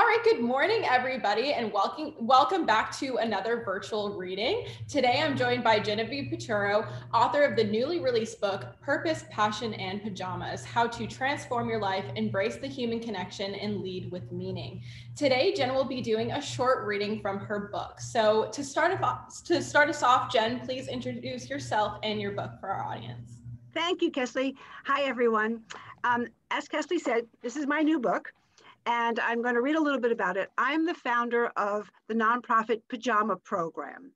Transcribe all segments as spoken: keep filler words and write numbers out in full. All right, good morning, everybody, and welcome, welcome back to another virtual reading. Today, I'm joined by Genevieve Piturro, author of the newly released book, Purpose, Passion, and Pajamas: How to Transform Your Life, Embrace the Human Connection, and Lead with Meaning. Today, Jen will be doing a short reading from her book. So to start off, to start us off, Jen, please introduce yourself and your book for our audience. Thank you, Kesley. Hi, everyone. Um, as Kesley said, this is my new book, and I'm going to read a little bit about it. I'm the founder of the nonprofit Pajama Program,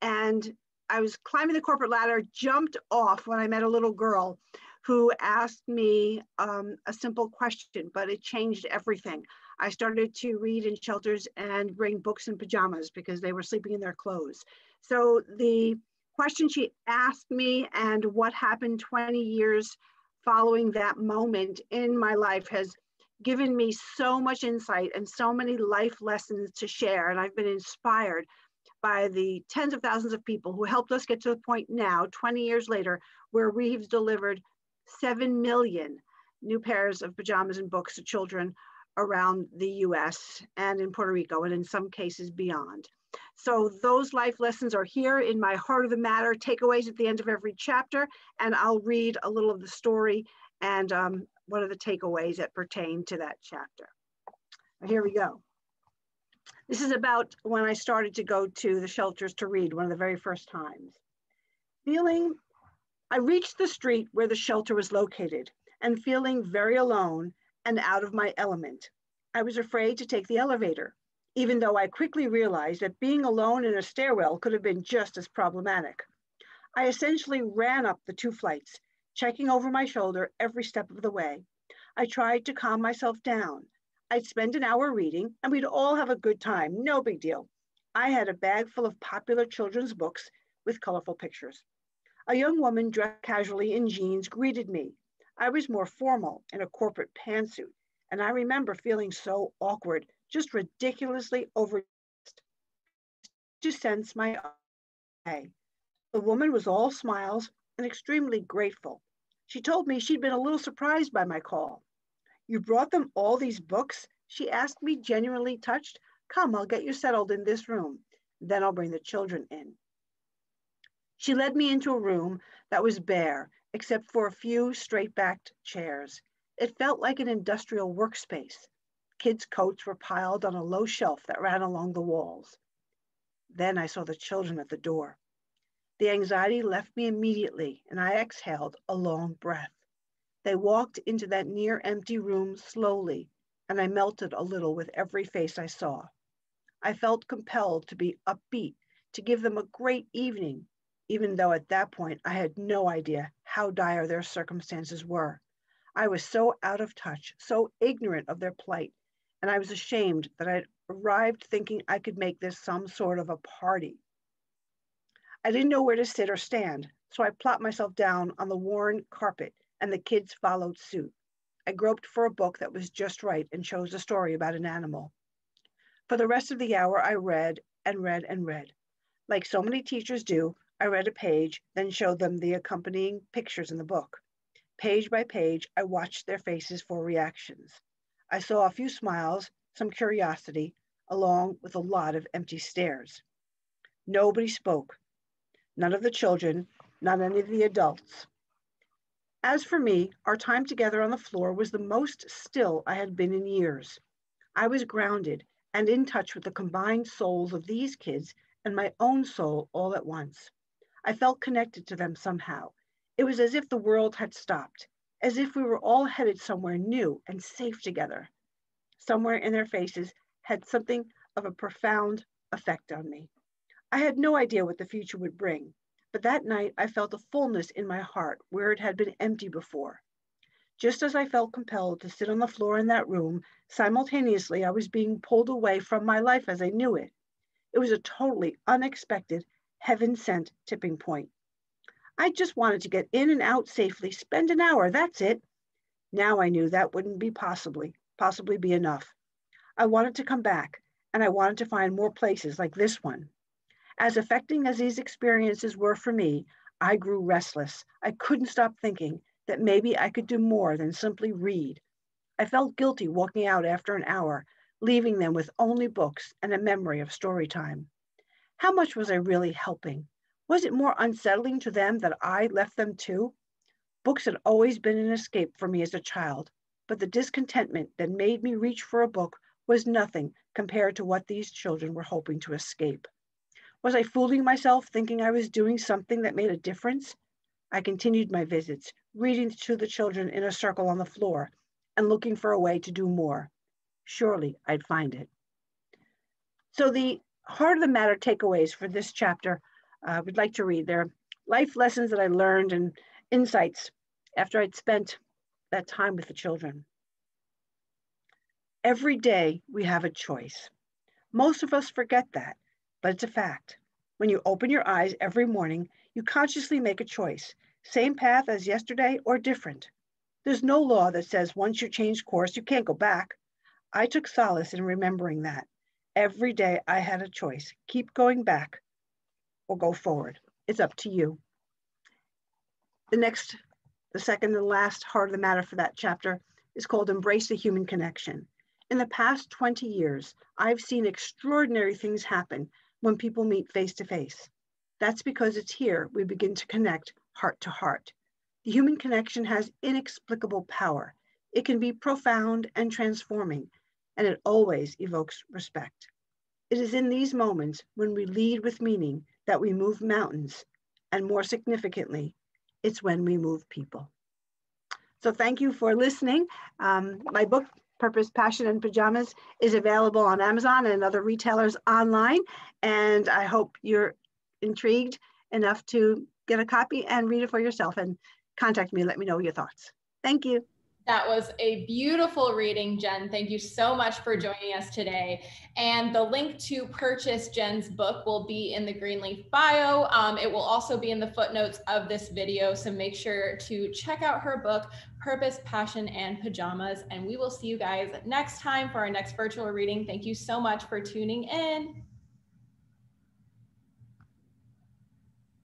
and I was climbing the corporate ladder, jumped off when I met a little girl who asked me um, a simple question, but it changed everything. I started to read in shelters and bring books in pajamas because they were sleeping in their clothes. So the question she asked me and what happened twenty years following that moment in my life has given me so much insight and so many life lessons to share. And I've been inspired by the tens of thousands of people who helped us get to the point now, twenty years later, where we've delivered seven million new pairs of pajamas and books to children around the U S and in Puerto Rico, and in some cases beyond. So those life lessons are here in my Heart of the Matter takeaways at the end of every chapter. And I'll read a little of the story and um, what are the takeaways that pertain to that chapter. Here we go. This is about when I started to go to the shelters to read, one of the very first times. Feeling, I reached the street where the shelter was located and feeling very alone and out of my element. I was afraid to take the elevator, even though I quickly realized that being alone in a stairwell could have been just as problematic. I essentially ran up the two flights, checking over my shoulder every step of the way. I tried to calm myself down. I'd spend an hour reading and we'd all have a good time, no big deal. I had a bag full of popular children's books with colorful pictures. A young woman dressed casually in jeans greeted me. I was more formal in a corporate pantsuit, and I remember feeling so awkward, just ridiculously overdressed, to sense my way. The woman was all smiles and extremely grateful. She told me she'd been a little surprised by my call. "You brought them all these books?" she asked me, genuinely touched. "Come, I'll get you settled in this room. Then I'll bring the children in." She led me into a room that was bare, except for a few straight-backed chairs. It felt like an industrial workspace. Kids' coats were piled on a low shelf that ran along the walls. Then I saw the children at the door. The anxiety left me immediately, and I exhaled a long breath. They walked into that near-empty room slowly, and I melted a little with every face I saw. I felt compelled to be upbeat, to give them a great evening, even though at that point I had no idea how dire their circumstances were. I was so out of touch, so ignorant of their plight, and I was ashamed that I'd arrived thinking I could make this some sort of a party. I didn't know where to sit or stand, so I plopped myself down on the worn carpet, and the kids followed suit. I groped for a book that was just right and chose a story about an animal. For the rest of the hour, I read and read and read. Like so many teachers do, I read a page, then showed them the accompanying pictures in the book. Page by page, I watched their faces for reactions. I saw a few smiles, some curiosity, along with a lot of empty stares. Nobody spoke. None of the children, not any of the adults. As for me, our time together on the floor was the most still I had been in years. I was grounded and in touch with the combined souls of these kids and my own soul all at once. I felt connected to them somehow. It was as if the world had stopped, as if we were all headed somewhere new and safe together. Somewhere in their faces had something of a profound effect on me. I had no idea what the future would bring, but that night I felt a fullness in my heart where it had been empty before. Just as I felt compelled to sit on the floor in that room, simultaneously I was being pulled away from my life as I knew it. It was a totally unexpected, heaven-sent tipping point. I just wanted to get in and out safely, spend an hour, that's it. Now I knew that wouldn't be possibly, possibly be enough. I wanted to come back, and I wanted to find more places like this one. As affecting as these experiences were for me, I grew restless. I couldn't stop thinking that maybe I could do more than simply read. I felt guilty walking out after an hour, leaving them with only books and a memory of story time. How much was I really helping? Was it more unsettling to them that I left them too? Books had always been an escape for me as a child, but the discontentment that made me reach for a book was nothing compared to what these children were hoping to escape. Was I fooling myself, thinking I was doing something that made a difference? I continued my visits, reading to the children in a circle on the floor and looking for a way to do more. Surely I'd find it. So the heart of the matter takeaways for this chapter, I uh, would like to read their life lessons that I learned and insights after I'd spent that time with the children. Every day we have a choice. Most of us forget that, but it's a fact. When you open your eyes every morning, you consciously make a choice, same path as yesterday or different. There's no law that says once you change course, you can't go back. I took solace in remembering that. Every day I had a choice, keep going back or go forward. It's up to you. The next, the second and last heart of the matter for that chapter is called Embrace the Human Connection. In the past twenty years, I've seen extraordinary things happen when people meet face to face. That's because it's here we begin to connect heart to heart. The human connection has inexplicable power. It can be profound and transforming, and it always evokes respect. It is in these moments when we lead with meaning that we move mountains, and more significantly, it's when we move people. So thank you for listening. Um, my book, Purpose, Passion, and Pajamas is available on Amazon and other retailers online, and I hope you're intrigued enough to get a copy and read it for yourself, and contact me, let me know your thoughts. Thank you. That was a beautiful reading, Jen. Thank you so much for joining us today. And the link to purchase Jen's book will be in the Greenleaf bio. Um, it will also be in the footnotes of this video. So make sure to check out her book, Purpose, Passion, and Pajamas. And we will see you guys next time for our next virtual reading. Thank you so much for tuning in.